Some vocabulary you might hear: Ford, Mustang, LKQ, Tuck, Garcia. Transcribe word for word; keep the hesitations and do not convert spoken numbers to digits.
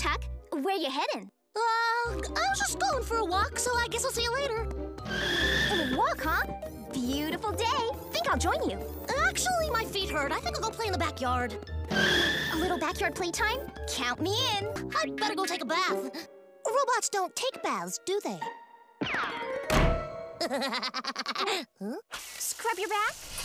Tuck, where you heading? Uh, I was just going for a walk, so I guess I'll see you later. A walk, huh? Beautiful day. Think I'll join you. Actually, my feet hurt. I think I'll go play in the backyard. A little backyard playtime? Count me in. I'd better go take a bath. Robots don't take baths, do they? Huh? Scrub your back?